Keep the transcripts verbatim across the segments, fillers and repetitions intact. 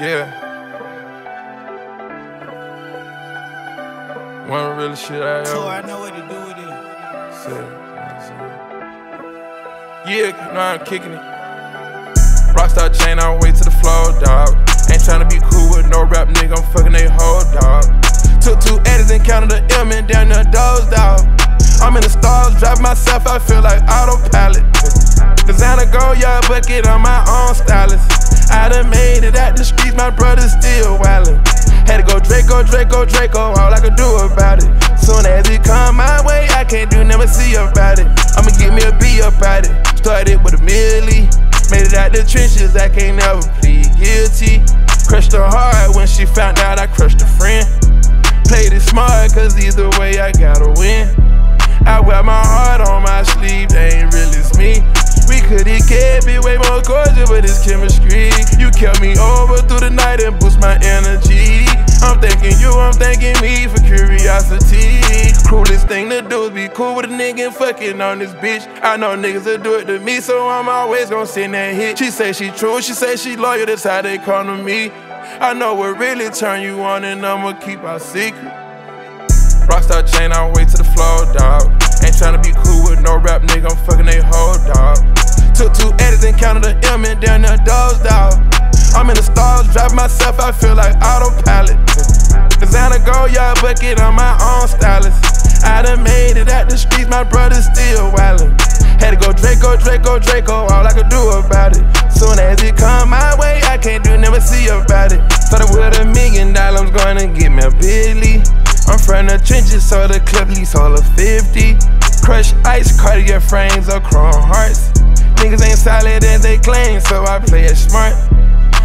Yeah. One real shit I ever. So I know what to do with it. Yeah, you know I'm kicking it. Rockstar Chainz all the way to the floor, dog. Ain't tryna be cool with no rap nigga, I'm fucking they whole dog. Took two eddies and counted the M and down the doors, dog. I'm in the stars, driving myself, I feel like autopilot. Designer gold yard bucket on my own stylist. I done made it out the streets, my brother still wildin'. Had to go Draco, Draco, Draco, all I could do about it. Soon as it come my way, I can't do never see about it. I'ma get me a B about it. Started with a milli, made it out the trenches, I can't never plead guilty. Crushed her hard when she found out I crushed a friend. Played it smart, cause either way I gotta win. I wear my heart on my sleeve, they ain't really me. We could've kept it way more gorgeous, but it's chemistry. You kept me over through the night and boost my energy. I'm thanking you, I'm thanking me for curiosity. Cruelest thing to do is be cool with a nigga and fucking on this bitch. I know niggas will do it to me, so I'm always gon' send that hit. She say she true, she say she loyal, that's how they come to me. I know what really turn you on and I'ma keep our secret. Rockstar Chainz all the way to the floor, dog. Ain't tryna be cool with no rap nigga, I'm fucking they whole dog. Took two eddies and counted the M and down the doors, dog. I'm in the stars, driving myself, I feel like autopilot. Designer gold yard bucket on my own stylist. I done made it out the streets, my brother still wildin'. Had to go Draco, Draco, Draco, all I could do about it. Soon as it come my way, I can't do never see about it. Started with a million dollars, I'm gonna get me a Billy. I'm from the trenches, so the clip lease all of fifty. Crush ice, cardio frames, or chrome hearts. Niggas ain't solid as they claim, so I play it smart.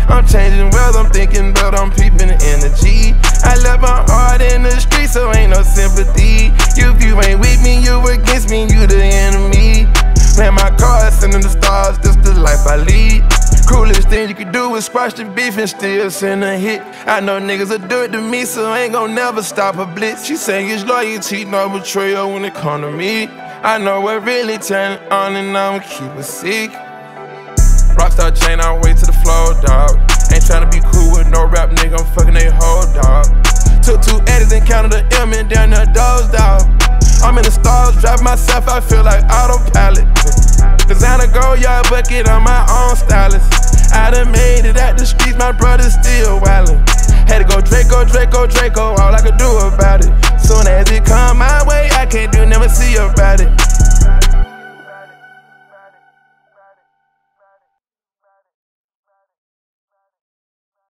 I'm changing worlds, I'm thinking, but I'm peeping the energy. I love my art in the street, so ain't no sympathy. You, if you ain't with me, you against me, you the enemy. Playing my cards, sending the stars, this the life I lead. Coolest thing you could do is squash the beef and still send a hit. I know niggas will do it to me, so I ain't gon' never stop a blitz. She saying it's loyalty, no betrayal when it come to me. I know what really turn it on and I'ma keep it sick. Rockstar Chainz all the way to the floor, dog. Ain't tryna be cool with no rap nigga, I'm fucking they whole dog. Took two eddies and counted the M and down the doors, dog. I'm in the stars, drive myself, I feel like autopilot. Designer gold yard bucket on my own stylist. I done made it out the streets, my brother still wildin'. Had to go Draco, Draco, Draco, all I could do about it. Soon as it come my way, I can't do never see about it.